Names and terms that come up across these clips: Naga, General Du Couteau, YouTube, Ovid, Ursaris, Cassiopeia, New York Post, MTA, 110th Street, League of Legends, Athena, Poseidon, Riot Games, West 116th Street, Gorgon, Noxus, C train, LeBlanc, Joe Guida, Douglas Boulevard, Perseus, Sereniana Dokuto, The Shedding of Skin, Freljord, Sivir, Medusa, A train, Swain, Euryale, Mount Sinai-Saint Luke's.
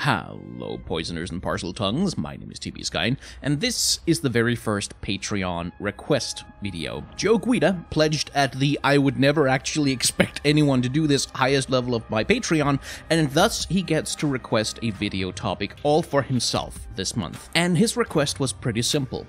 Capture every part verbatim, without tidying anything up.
Hello, poisoners and parcel tongues, my name is TBSkyne, and this is the very first Patreon request video. Joe Guida pledged at the I would never actually expect anyone to do this highest level of my Patreon, and thus he gets to request a video topic all for himself this month. And his request was pretty simple.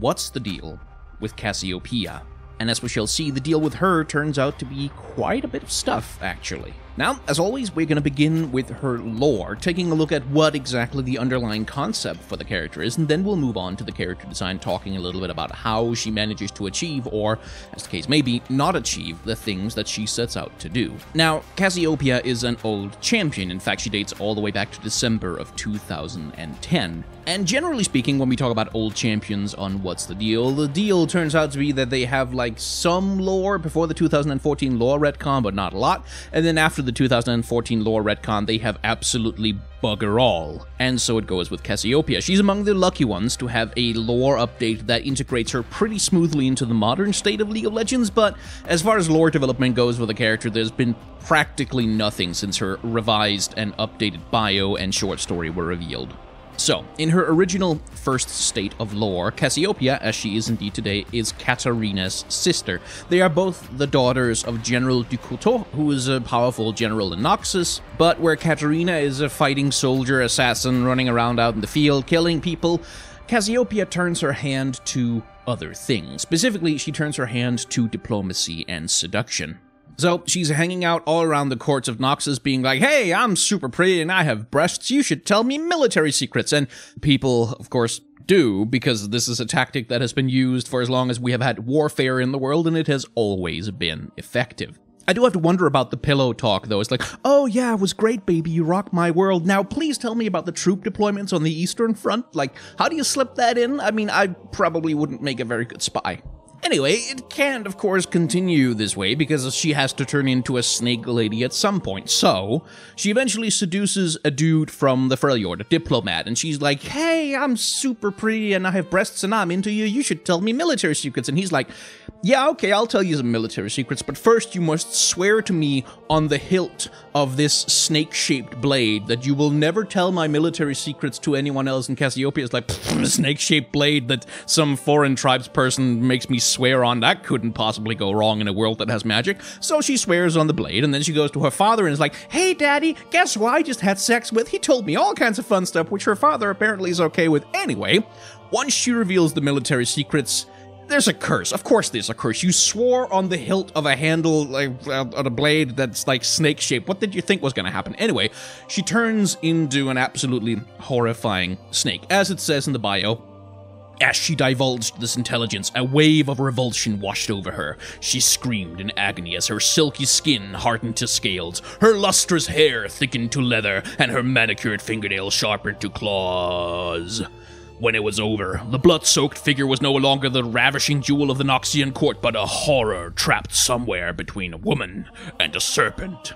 What's the deal with Cassiopeia? And as we shall see, the deal with her turns out to be quite a bit of stuff, actually. Now, as always, we're going to begin with her lore, taking a look at what exactly the underlying concept for the character is, and then we'll move on to the character design, talking a little bit about how she manages to achieve, or, as the case may be, not achieve the things that she sets out to do. Now, Cassiopeia is an old champion. In fact, she dates all the way back to December of two thousand ten. And generally speaking, when we talk about old champions on What's the Deal, the deal turns out to be that they have, like, some lore before the two thousand fourteen lore retcon, but not a lot, and then after the two thousand fourteen lore retcon, they have absolutely bugger all. And so it goes with Cassiopeia. She's among the lucky ones to have a lore update that integrates her pretty smoothly into the modern state of League of Legends, but as far as lore development goes for the character, there's been practically nothing since her revised and updated bio and short story were revealed. So, in her original first state of lore, Cassiopeia, as she is indeed today, is Katarina's sister. They are both the daughters of General Du Couteau, who is a powerful general in Noxus, but where Katarina is a fighting soldier assassin running around out in the field killing people, Cassiopeia turns her hand to other things. Specifically, she turns her hand to diplomacy and seduction. So she's hanging out all around the courts of Noxus being like, hey, I'm super pretty and I have breasts, you should tell me military secrets. And people, of course, do, because this is a tactic that has been used for as long as we have had warfare in the world, and it has always been effective. I do have to wonder about the pillow talk, though. It's like, oh yeah, it was great, baby, you rock my world. Now please tell me about the troop deployments on the Eastern Front. Like, how do you slip that in? I mean, I probably wouldn't make a very good spy. Anyway, it can't, of course, continue this way because she has to turn into a snake lady at some point. So, she eventually seduces a dude from the Freljord, a diplomat, and she's like, hey, I'm super pretty and I have breasts and I'm into you, you should tell me military secrets. And he's like, yeah, okay, I'll tell you some military secrets, but first you must swear to me on the hilt of this snake-shaped blade that you will never tell my military secrets to anyone else. And Cassiopeia is like, a snake-shaped blade that some foreign tribes person makes me swear on, that couldn't possibly go wrong in a world that has magic. So she swears on the blade, and then she goes to her father and is like, hey daddy, guess who I just had sex with? He told me all kinds of fun stuff, which her father apparently is okay with. Anyway, once she reveals the military secrets, there's a curse. Of course there's a curse. You swore on the hilt of a handle, like, uh, on a blade that's like snake-shaped. What did you think was gonna happen? Anyway, she turns into an absolutely horrifying snake. As it says in the bio, as she divulged this intelligence, a wave of revulsion washed over her. She screamed in agony as her silky skin hardened to scales, her lustrous hair thickened to leather, and her manicured fingernails sharpened to claws. When it was over, the blood-soaked figure was no longer the ravishing jewel of the Noxian court, but a horror trapped somewhere between a woman and a serpent.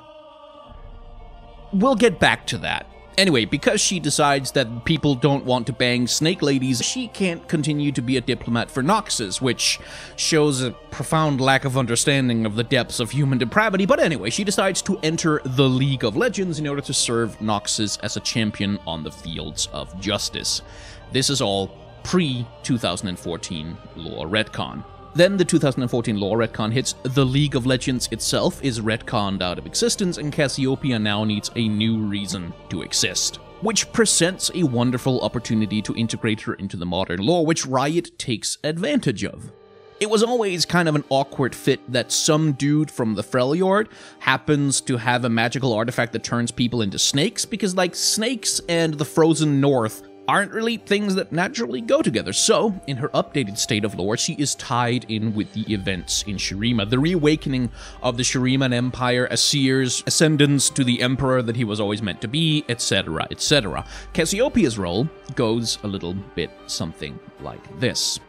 We'll get back to that. Anyway, because she decides that people don't want to bang snake ladies, she can't continue to be a diplomat for Noxus, which shows a profound lack of understanding of the depths of human depravity. But anyway, she decides to enter the League of Legends in order to serve Noxus as a champion on the fields of justice. This is all pre-two thousand fourteen lore retcon. Then the two thousand fourteen lore retcon hits, the League of Legends itself is retconned out of existence, and Cassiopeia now needs a new reason to exist, which presents a wonderful opportunity to integrate her into the modern lore, which Riot takes advantage of. It was always kind of an awkward fit that some dude from the Freljord happens to have a magical artifact that turns people into snakes, because, like, snakes and the frozen north aren't really things that naturally go together. So, in her updated state of lore, she is tied in with the events in Shurima, the reawakening of the Shuriman Empire, Aesir's ascendance to the emperor that he was always meant to be, et cetera, et cetera. Cassiopeia's role goes a little bit something like this.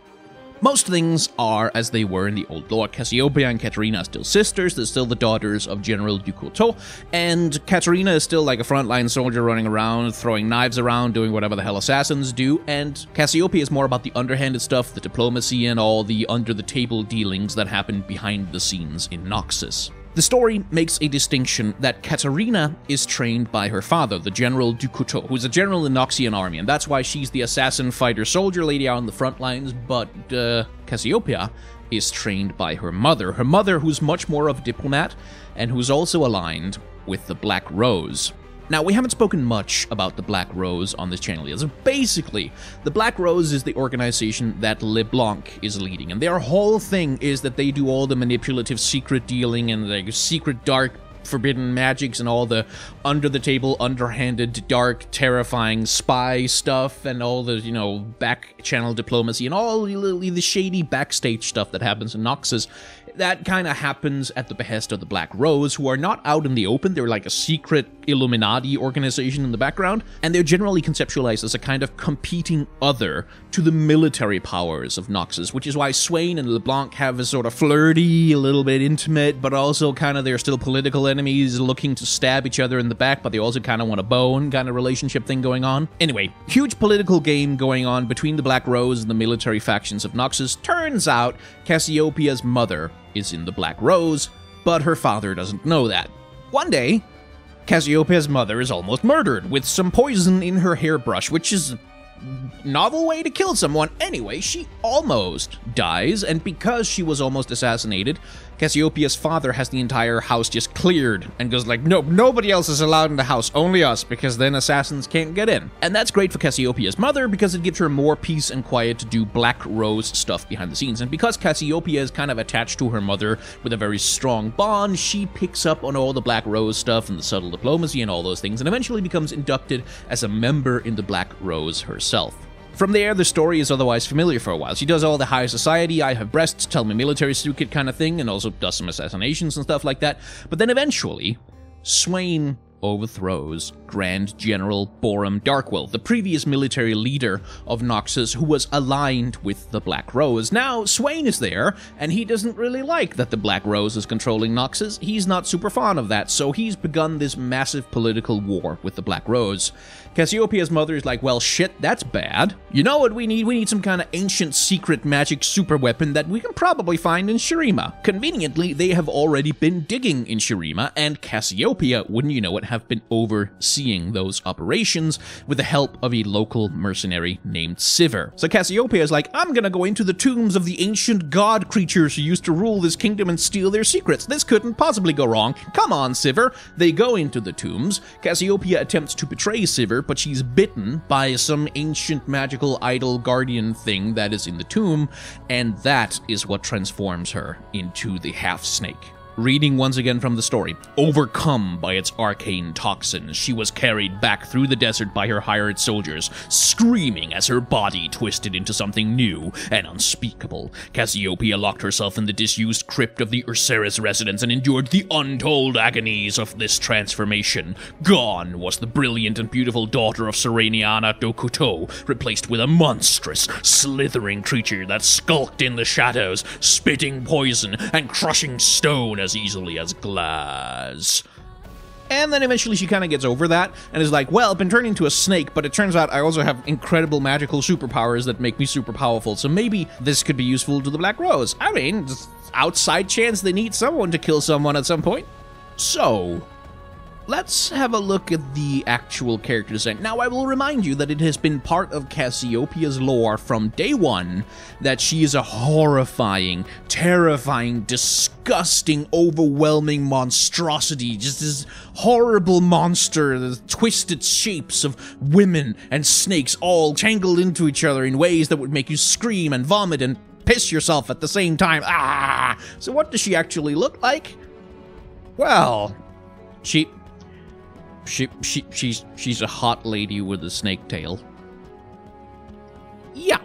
Most things are as they were in the old lore. Cassiopeia and Katarina are still sisters, they're still the daughters of General Du Couteau, and Katarina is still like a frontline soldier running around, throwing knives around, doing whatever the hell assassins do, and Cassiopeia is more about the underhanded stuff, the diplomacy, and all the under-the-table dealings that happen behind the scenes in Noxus. The story makes a distinction that Katarina is trained by her father, the General Du Couteau, who is a general in the Noxian army, and that's why she's the assassin fighter soldier lady out on the front lines, but uh, Cassiopeia is trained by her mother. Her mother, who's much more of a diplomat, and who's also aligned with the Black Rose. Now, we haven't spoken much about the Black Rose on this channel yet. So basically, the Black Rose is the organization that LeBlanc is leading, and their whole thing is that they do all the manipulative secret dealing and the secret dark forbidden magics and all the under-the-table, underhanded, dark, terrifying spy stuff and all the, you know, back-channel diplomacy and all the shady backstage stuff that happens in Noxus. That kind of happens at the behest of the Black Rose, who are not out in the open. They're like a secret Illuminati organization in the background, and they're generally conceptualized as a kind of competing other to the military powers of Noxus, which is why Swain and LeBlanc have a sort of flirty, a little bit intimate, but also kind of they're still political enemies looking to stab each other in the back, but they also kind of want a bone kind of relationship thing going on. Anyway, huge political game going on between the Black Rose and the military factions of Noxus. Turns out Cassiopeia's mother is in the Black Rose, but her father doesn't know that. One day, Cassiopeia's mother is almost murdered with some poison in her hairbrush, which is a novel way to kill someone. Anyway, she almost dies, and because she was almost assassinated, Cassiopeia's father has the entire house just cleared and goes like, nope, nobody else is allowed in the house, only us, because then assassins can't get in. And that's great for Cassiopeia's mother because it gives her more peace and quiet to do Black Rose stuff behind the scenes. And because Cassiopeia is kind of attached to her mother with a very strong bond, she picks up on all the Black Rose stuff and the subtle diplomacy and all those things, and eventually becomes inducted as a member in the Black Rose herself. From there, the story is otherwise familiar for a while. She does all the high society, I have breasts, tell me military secret kind of thing, and also does some assassinations and stuff like that. But then eventually, Swain overthrows Grand General Boram Darkwill, the previous military leader of Noxus who was aligned with the Black Rose. Now, Swain is there, and he doesn't really like that the Black Rose is controlling Noxus. He's not super fond of that, so he's begun this massive political war with the Black Rose. Cassiopeia's mother is like, well, shit, that's bad. You know what we need? We need some kind of ancient secret magic super weapon that we can probably find in Shurima. Conveniently, they have already been digging in Shurima, and Cassiopeia, wouldn't you know it, have been overseeing those operations with the help of a local mercenary named Sivir. So Cassiopeia is like, I'm gonna go into the tombs of the ancient god creatures who used to rule this kingdom and steal their secrets. This couldn't possibly go wrong. Come on, Sivir. They go into the tombs. Cassiopeia attempts to betray Sivir, but she's bitten by some ancient magical idol guardian thing that is in the tomb, and that is what transforms her into the half-snake. Reading once again from the story, overcome by its arcane toxins, she was carried back through the desert by her hired soldiers, screaming as her body twisted into something new and unspeakable. Cassiopeia locked herself in the disused crypt of the Ursaris residence and endured the untold agonies of this transformation. Gone was the brilliant and beautiful daughter of Sereniana Dokuto, replaced with a monstrous, slithering creature that skulked in the shadows, spitting poison and crushing stone as easily as glass. And then eventually she kind of gets over that and is like, well, I've been turned into a snake, but it turns out I also have incredible magical superpowers that make me super powerful, so maybe this could be useful to the Black Rose. I mean, outside chance they need someone to kill someone at some point. So let's have a look at the actual character design. Now, I will remind you that it has been part of Cassiopeia's lore from day one that she is a horrifying, terrifying, disgusting, overwhelming monstrosity. Just this horrible monster, the twisted shapes of women and snakes all tangled into each other in ways that would make you scream and vomit and piss yourself at the same time. Ah! So what does she actually look like? Well, she... She, she, she's, she's a hot lady with a snake tail. Yeah.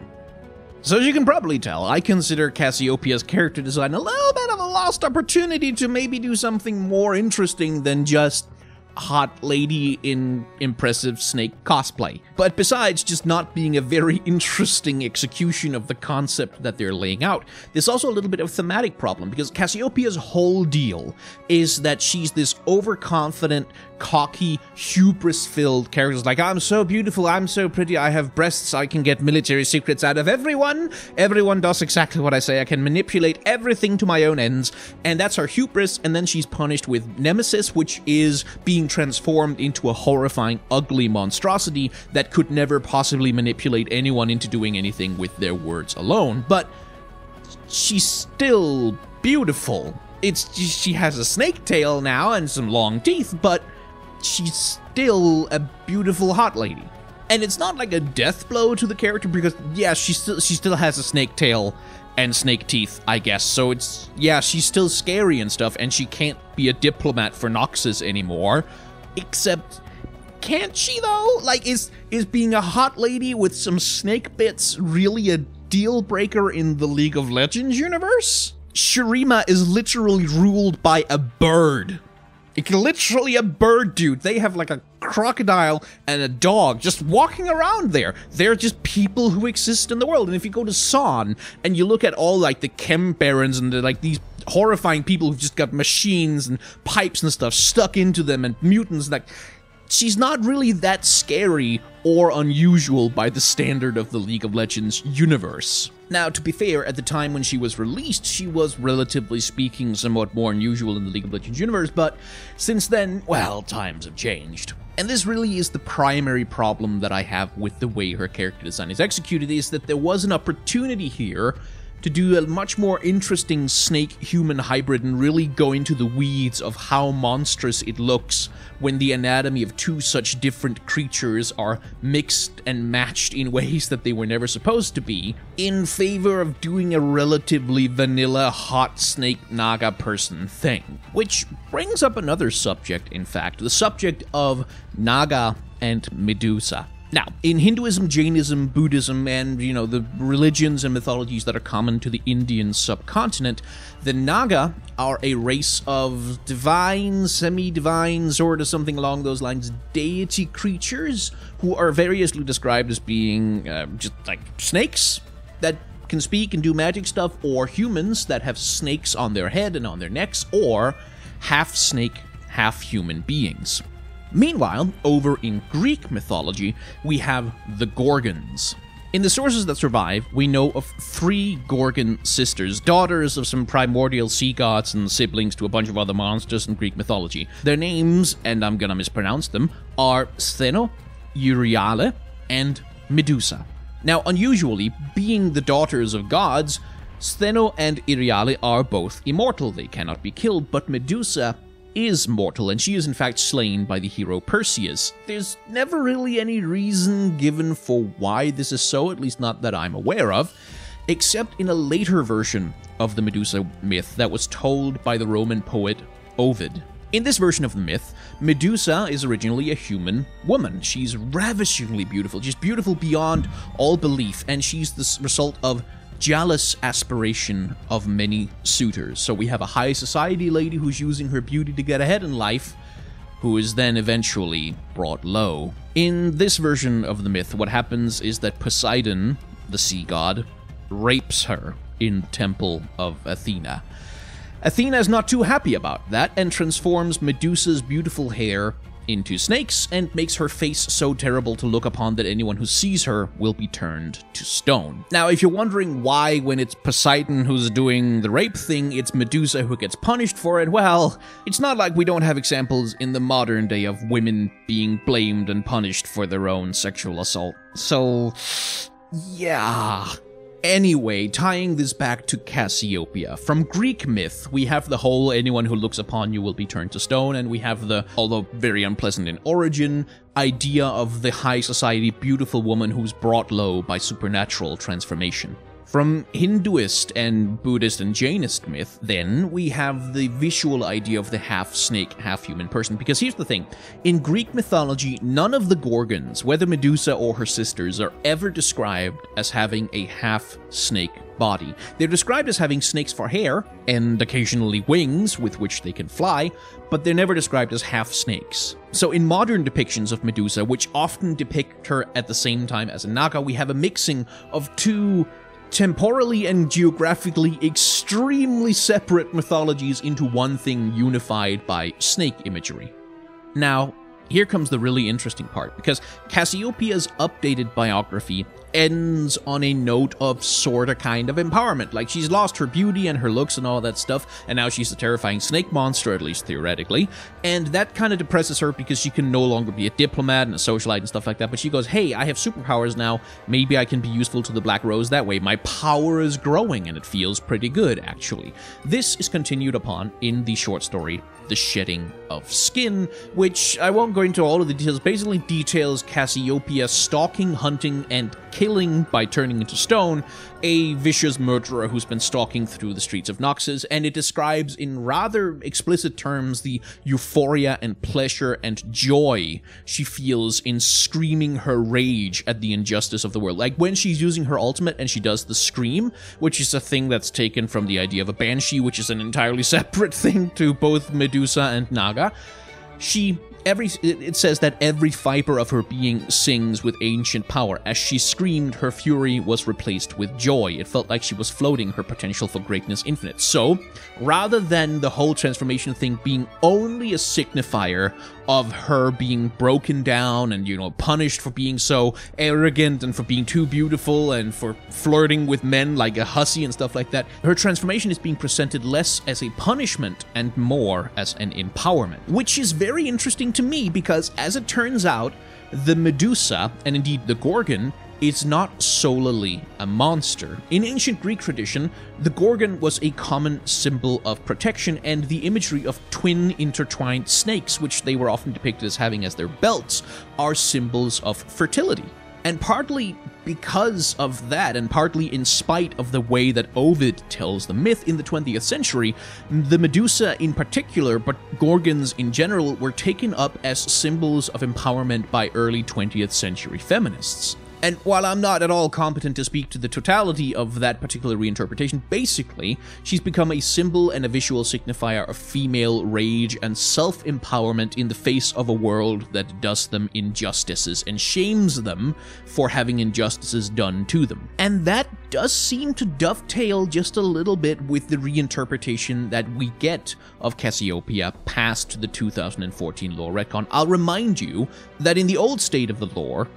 So as you can probably tell, I consider Cassiopeia's character design a little bit of a lost opportunity to maybe do something more interesting than just hot lady in impressive snake cosplay. But besides just not being a very interesting execution of the concept that they're laying out, there's also a little bit of thematic problem, because Cassiopeia's whole deal is that she's this overconfident, cocky, hubris-filled character. Like, I'm so beautiful, I'm so pretty, I have breasts, I can get military secrets out of everyone, everyone does exactly what I say, I can manipulate everything to my own ends, and that's her hubris, and then she's punished with Nemesis, which is being transformed into a horrifying, ugly monstrosity that could never possibly manipulate anyone into doing anything with their words alone. But she's still beautiful. It's just, she has a snake tail now and some long teeth, but she's still a beautiful hot lady. And it's not like a death blow to the character, because yeah, she still she still has a snake tail and snake teeth, I guess. So it's, yeah, she's still scary and stuff, and she can't be a diplomat for Noxus anymore. Except, can't she though? Like, is is being a hot lady with some snake bits really a deal breaker in the League of Legends universe? Shurima is literally ruled by a bird. It's literally a bird, dude. They have like a crocodile and a dog just walking around there. They're just people who exist in the world. And if you go to Son and you look at all like the chem barons and the, like these horrifying people who've just got machines and pipes and stuff stuck into them and mutants, like, she's not really that scary or unusual by the standard of the League of Legends universe. Now, to be fair, at the time when she was released, she was, relatively speaking, somewhat more unusual in the League of Legends universe, but since then, well, times have changed. And this really is the primary problem that I have with the way her character design is executed, is that there was an opportunity here to do a much more interesting snake-human hybrid and really go into the weeds of how monstrous it looks when the anatomy of two such different creatures are mixed and matched in ways that they were never supposed to be, in favor of doing a relatively vanilla hot snake Naga person thing. Which brings up another subject, in fact, the subject of Naga and Medusa. Now, in Hinduism, Jainism, Buddhism, and, you know, the religions and mythologies that are common to the Indian subcontinent, the Naga are a race of divine, semi-divine, sort of something along those lines, deity creatures who are variously described as being uh, just, like, snakes that can speak and do magic stuff, or humans that have snakes on their head and on their necks, or half-snake, half-human beings. Meanwhile, over in Greek mythology, we have the Gorgons. In the sources that survive, we know of three Gorgon sisters, daughters of some primordial sea gods and siblings to a bunch of other monsters in Greek mythology. Their names, and I'm gonna mispronounce them, are Stheno, Euryale, and Medusa. Now, unusually, being the daughters of gods, Stheno and Euryale are both immortal. They cannot be killed, but Medusa is mortal, and she is in fact slain by the hero Perseus. There's never really any reason given for why this is so, at least not that I'm aware of, except in a later version of the Medusa myth that was told by the Roman poet Ovid. In this version of the myth, Medusa is originally a human woman. She's ravishingly beautiful. She's beautiful beyond all belief, and she's the result of jealous aspiration of many suitors. So we have a high society lady who's using her beauty to get ahead in life, who is then eventually brought low. In this version of the myth, what happens is that Poseidon, the sea god, rapes her in the temple of Athena. Athena is not too happy about that and transforms Medusa's beautiful hair into snakes and makes her face so terrible to look upon that anyone who sees her will be turned to stone. Now, if you're wondering why, when it's Poseidon who's doing the rape thing, it's Medusa who gets punished for it, well, it's not like we don't have examples in the modern day of women being blamed and punished for their own sexual assault. So, yeah. Anyway, tying this back to Cassiopeia, from Greek myth, we have the whole anyone who looks upon you will be turned to stone, and we have the, although very unpleasant in origin, idea of the high society beautiful woman who's brought low by supernatural transformation. From Hinduist and Buddhist and Jainist myth, then, we have the visual idea of the half-snake, half-human person. Because here's the thing, in Greek mythology, none of the Gorgons, whether Medusa or her sisters, are ever described as having a half-snake body. They're described as having snakes for hair, and occasionally wings with which they can fly, but they're never described as half-snakes. So in modern depictions of Medusa, which often depict her at the same time as a Naga, we have a mixing of two temporally and geographically extremely separate mythologies into one thing unified by snake imagery. Now, here comes the really interesting part, because Cassiopeia's updated biography ends on a note of sorta kind of empowerment. Like, she's lost her beauty and her looks and all that stuff, and now she's a terrifying snake monster, at least theoretically, and that kind of depresses her because she can no longer be a diplomat and a socialite and stuff like that, but she goes, hey, I have superpowers now, maybe I can be useful to the Black Rose that way. My power is growing, and it feels pretty good, actually. This is continued upon in the short story, The Shedding of Skin, which I won't go into all of the details, basically details Cassiopeia stalking, hunting, and killing by turning into stone a vicious murderer who's been stalking through the streets of Noxus, and it describes in rather explicit terms the euphoria and pleasure and joy she feels in screaming her rage at the injustice of the world. Like, when she's using her ultimate and she does the scream, which is a thing that's taken from the idea of a banshee, which is an entirely separate thing to both Medusa and Naga, she Every, it says that every fiber of her being sings with ancient power. As she screamed, her fury was replaced with joy. It felt like she was floating, her potential for greatness infinite. So, rather than the whole transformation thing being only a signifier of her being broken down and, you know, punished for being so arrogant and for being too beautiful and for flirting with men like a hussy and stuff like that, her transformation is being presented less as a punishment and more as an empowerment, which is very interesting to me, because as it turns out, the Medusa, and indeed the Gorgon, is not solely a monster. In ancient Greek tradition, the Gorgon was a common symbol of protection, and the imagery of twin intertwined snakes, which they were often depicted as having as their belts, are symbols of fertility. And partly because of that, and partly in spite of the way that Ovid tells the myth in the twentieth century, the Medusa in particular, but Gorgons in general, were taken up as symbols of empowerment by early twentieth century feminists. And while I'm not at all competent to speak to the totality of that particular reinterpretation, basically, she's become a symbol and a visual signifier of female rage and self-empowerment in the face of a world that does them injustices and shames them for having injustices done to them. And that does seem to dovetail just a little bit with the reinterpretation that we get of Cassiopeia past the two thousand fourteen lore retcon. I'll remind you that in the old state of the lore,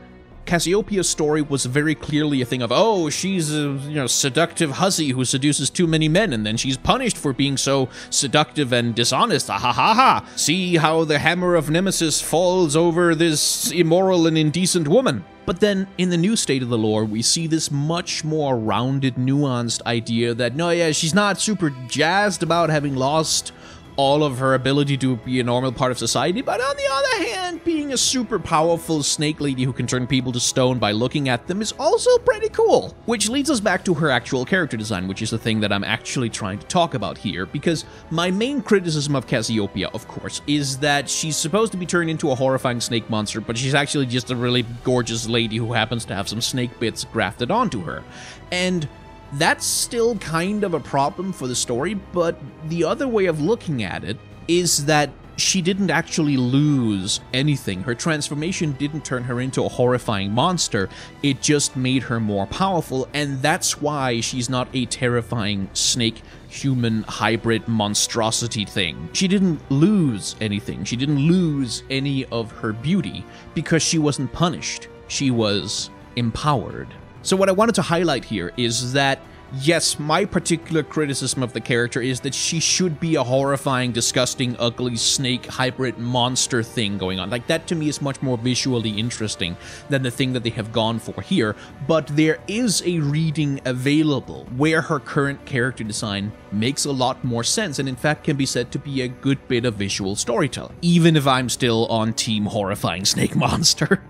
Cassiopeia's story was very clearly a thing of, oh, she's a, you know, seductive hussy who seduces too many men, and then she's punished for being so seductive and dishonest. Ah, ha, ha, ha. See how the hammer of Nemesis falls over this immoral and indecent woman. But then, in the new state of the lore, we see this much more rounded, nuanced idea that, no, yeah, she's not super jazzed about having lost all of her ability to be a normal part of society, but on the other hand, being a super powerful snake lady who can turn people to stone by looking at them is also pretty cool. Which leads us back to her actual character design, which is the thing that I'm actually trying to talk about here, because my main criticism of Cassiopeia, of course, is that she's supposed to be turned into a horrifying snake monster, but she's actually just a really gorgeous lady who happens to have some snake bits grafted onto her. And that's still kind of a problem for the story, but the other way of looking at it is that she didn't actually lose anything. Her transformation didn't turn her into a horrifying monster, it just made her more powerful, and that's why she's not a terrifying snake human hybrid monstrosity thing. She didn't lose anything, she didn't lose any of her beauty, because she wasn't punished, she was empowered. So what I wanted to highlight here is that, yes, my particular criticism of the character is that she should be a horrifying, disgusting, ugly snake hybrid monster thing going on. Like, that to me is much more visually interesting than the thing that they have gone for here, but there is a reading available where her current character design makes a lot more sense, and in fact can be said to be a good bit of visual storytelling, even if I'm still on team horrifying snake monster.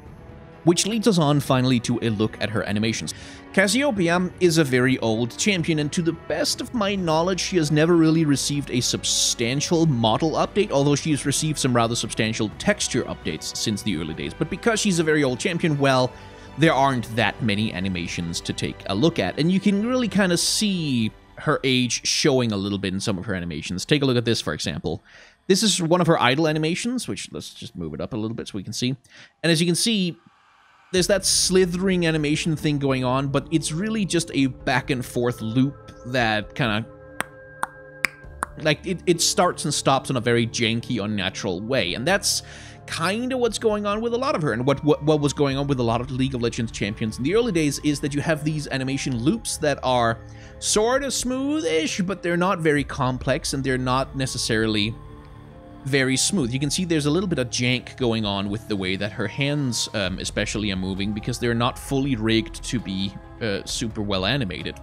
which leads us on finally to a look at her animations. Cassiopeia is a very old champion, and to the best of my knowledge, she has never really received a substantial model update, although she has received some rather substantial texture updates since the early days. But because she's a very old champion, well, there aren't that many animations to take a look at, and you can really kind of see her age showing a little bit in some of her animations. Take a look at this, for example. This is one of her idle animations, which let's just move it up a little bit so we can see. And as you can see, there's that slithering animation thing going on, but it's really just a back and forth loop that kind of, like, it, it starts and stops in a very janky, unnatural way. And that's kind of what's going on with a lot of her, and what, what what was going on with a lot of League of Legends champions in the early days is that you have these animation loops that are sort of smoothish, but they're not very complex, and they're not necessarily very smooth. You can see there's a little bit of jank going on with the way that her hands um, especially are moving, because they're not fully rigged to be uh, super well animated.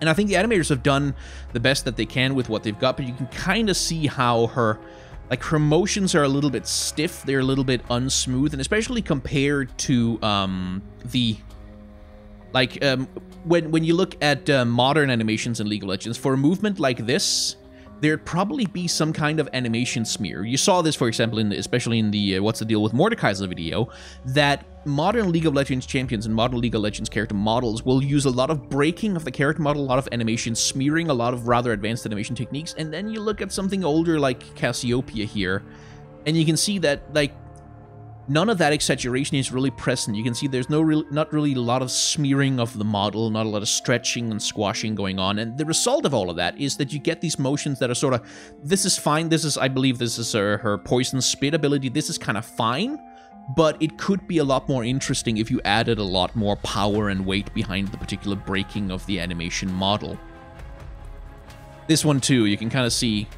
And I think the animators have done the best that they can with what they've got, but you can kind of see how her, like, her motions are a little bit stiff, they're a little bit unsmooth, and especially compared to um, the, like, um, when, when you look at uh, modern animations in League of Legends, for a movement like this, there'd probably be some kind of animation smear. You saw this, for example, in the, especially in the uh, What's the Deal with Mordekaiser video, that modern League of Legends champions and modern League of Legends character models will use a lot of breaking of the character model, a lot of animation smearing, a lot of rather advanced animation techniques. And then you look at something older like Cassiopeia here, and you can see that, like, none of that exaggeration is really present. You can see there's no real, not really a lot of smearing of the model, not a lot of stretching and squashing going on, and the result of all of that is that you get these motions that are sort of, this is fine, this is, I believe this is her, her poison spit ability, this is kind of fine, but it could be a lot more interesting if you added a lot more power and weight behind the particular breaking of the animation model. This one too, you can kind of see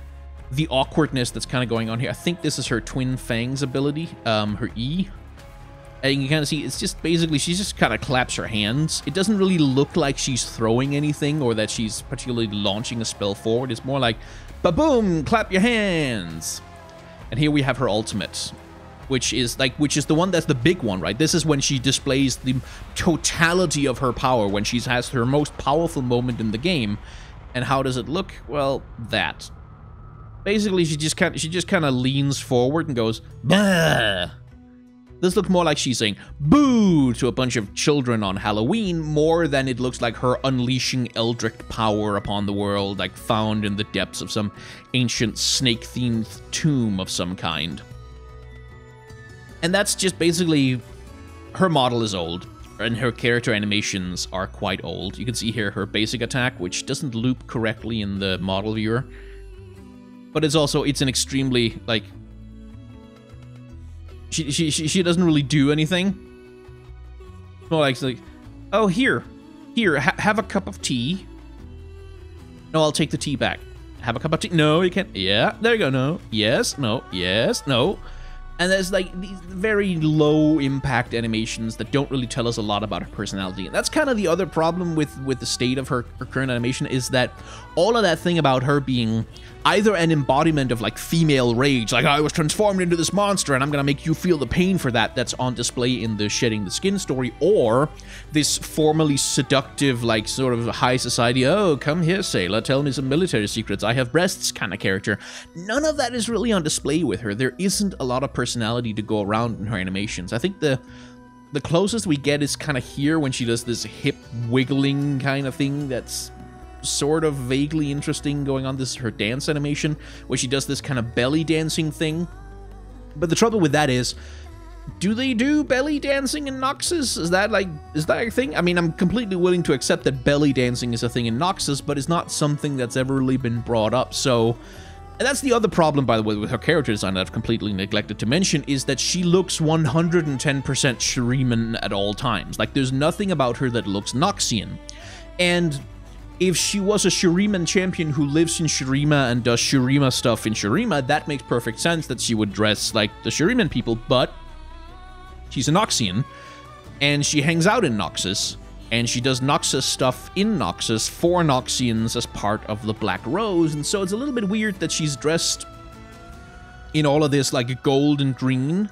the awkwardness that's kind of going on here. I think this is her Twin Fangs ability, um, her E. And you can kind of see it's just basically, she just kind of claps her hands. It doesn't really look like she's throwing anything or that she's particularly launching a spell forward. It's more like, ba-boom, clap your hands. And here we have her ultimate, which is like, which is the one that's the big one, right? This is when she displays the totality of her power, when she has her most powerful moment in the game. And how does it look? Well, that. Basically, she just kind of, she just kind of leans forward and goes, bah! This looks more like she's saying boo to a bunch of children on Halloween, more than it looks like her unleashing eldritch power upon the world, like found in the depths of some ancient snake-themed tomb of some kind. And that's just basically, her model is old, and her character animations are quite old. You can see here her basic attack, which doesn't loop correctly in the model viewer. But it's also, it's an extremely, like, she she she doesn't really do anything. More like, like oh, here, here, ha have a cup of tea. No, I'll take the tea back. Have a cup of tea. No, you can't. Yeah, there you go. No, yes, no, yes, no. And there's, like, these very low-impact animations that don't really tell us a lot about her personality. And that's kind of the other problem with, with the state of her, her current animation, is that all of that thing about her being either an embodiment of, like, female rage, like, I was transformed into this monster and I'm gonna make you feel the pain for that, that's on display in the Shedding the Skin story, or this formally seductive, like, sort of high society, oh, come here, sailor, tell me some military secrets, I have breasts kind of character. None of that is really on display with her. There isn't a lot of personality. personality to go around in her animations. I think the the closest we get is kind of here when she does this hip wiggling kind of thing that's sort of vaguely interesting going on. This is her dance animation where she does this kind of belly dancing thing. But the trouble with that is, do they do belly dancing in Noxus? Is that like, is that a thing? I mean, I'm completely willing to accept that belly dancing is a thing in Noxus, but it's not something that's ever really been brought up. So and that's the other problem, by the way, with her character design that I've completely neglected to mention, is that she looks one hundred ten percent Shuriman at all times. Like, there's nothing about her that looks Noxian. And if she was a Shuriman champion who lives in Shurima and does Shurima stuff in Shurima, that makes perfect sense that she would dress like the Shuriman people, but she's a Noxian, and she hangs out in Noxus. And she does Noxus stuff in Noxus for Noxians as part of the Black Rose, and so it's a little bit weird that she's dressed in all of this, like, gold and green,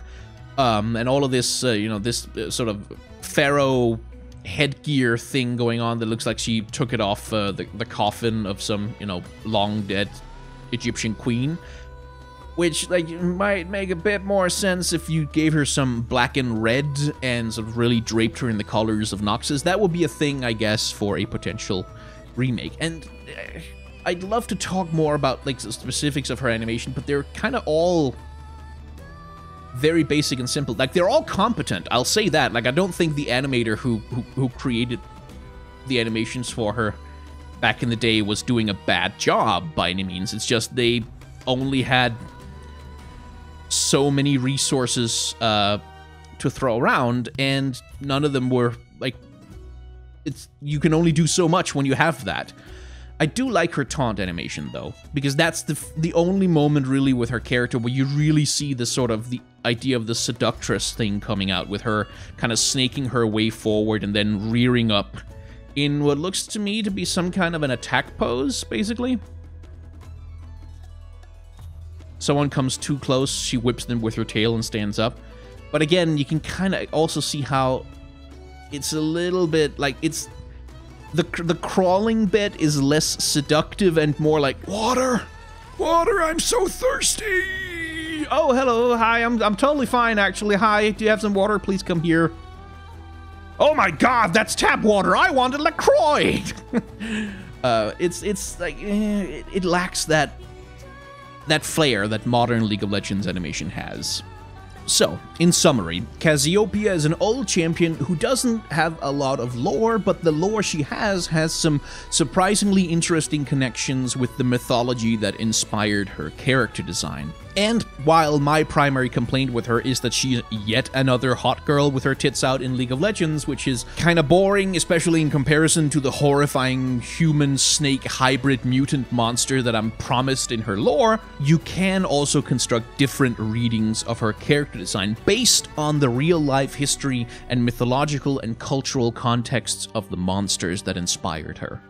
um, and all of this, uh, you know, this uh, sort of pharaoh headgear thing going on that looks like she took it off uh, the, the coffin of some, you know, long dead Egyptian queen, which, like, might make a bit more sense if you gave her some black and red and sort of really draped her in the colors of Noxus. That would be a thing, I guess, for a potential remake. And uh, I'd love to talk more about, like, the specifics of her animation, but they're kind of all very basic and simple. Like, they're all competent, I'll say that. Like, I don't think the animator who, who, who created the animations for her back in the day was doing a bad job by any means. It's just they only had so many resources uh, to throw around, and none of them were, like, it's, you can only do so much when you have that. I do like her taunt animation, though, because that's the the only moment, really, with her character where you really see the sort of the idea of the seductress thing coming out, with her kind of snaking her way forward and then rearing up in what looks to me to be some kind of an attack pose, basically. Someone comes too close, she whips them with her tail and stands up. But again, you can kind of also see how it's a little bit, like, it's... The, the crawling bit is less seductive and more like, water! Water, I'm so thirsty! Oh, hello, hi, I'm, I'm totally fine, actually. Hi, do you have some water? Please come here. Oh my god, that's tap water! I wanted LaCroix! uh, it's, it's like, eh, it, it lacks that, that flair that modern League of Legends animation has. So, in summary, Cassiopeia is an old champion who doesn't have a lot of lore, but the lore she has has some surprisingly interesting connections with the mythology that inspired her character design. And while my primary complaint with her is that she's yet another hot girl with her tits out in League of Legends, which is kind of boring, especially in comparison to the horrifying human-snake hybrid mutant monster that I'm promised in her lore, you can also construct different readings of her character design based on the real-life history and mythological and cultural contexts of the monsters that inspired her.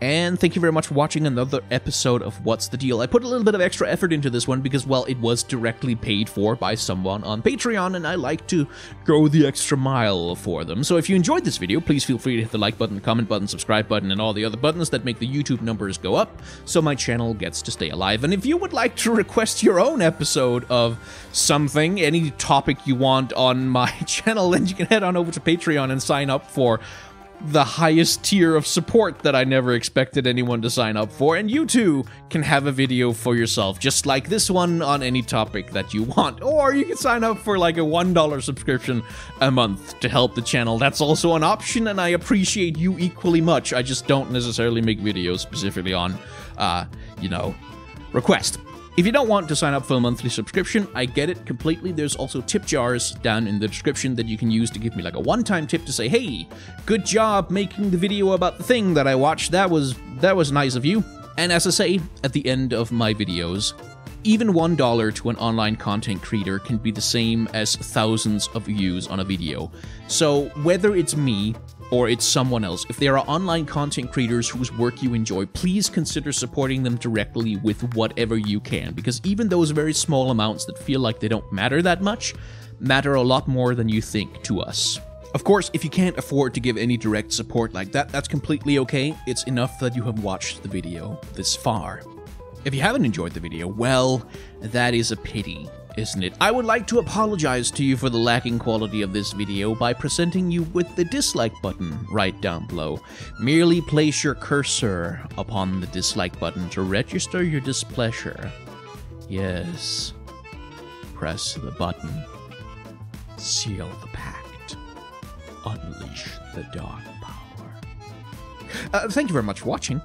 And thank you very much for watching another episode of What's the Deal. I put a little bit of extra effort into this one because, well, it was directly paid for by someone on Patreon, and I like to go the extra mile for them. So if you enjoyed this video, please feel free to hit the like button, the comment button, subscribe button, and all the other buttons that make the YouTube numbers go up so my channel gets to stay alive. And if you would like to request your own episode of something, any topic you want on my channel, then you can head on over to Patreon and sign up for the highest tier of support that I never expected anyone to sign up for, and you too can have a video for yourself, just like this one, on any topic that you want. Or you can sign up for like a one dollar subscription a month to help the channel. That's also an option, and I appreciate you equally much. I just don't necessarily make videos specifically on, uh, you know, request. If you don't want to sign up for a monthly subscription, I get it completely. There's also tip jars down in the description that you can use to give me like a one-time tip to say, hey, good job making the video about the thing that I watched. That was, that was nice of you. And as I say at the end of my videos, even one dollar to an online content creator can be the same as thousands of views on a video. So whether it's me or it's someone else, if there are online content creators whose work you enjoy, please consider supporting them directly with whatever you can, because even those very small amounts that feel like they don't matter that much matter a lot more than you think to us. Of course, if you can't afford to give any direct support like that, that's completely okay. It's enough that you have watched the video this far. If you haven't enjoyed the video, well, that is a pity, isn't it? I would like to apologize to you for the lacking quality of this video by presenting you with the dislike button right down below. Merely place your cursor upon the dislike button to register your displeasure. Yes, press the button. Seal the pact. Unleash the dark power. Uh, thank you very much for watching.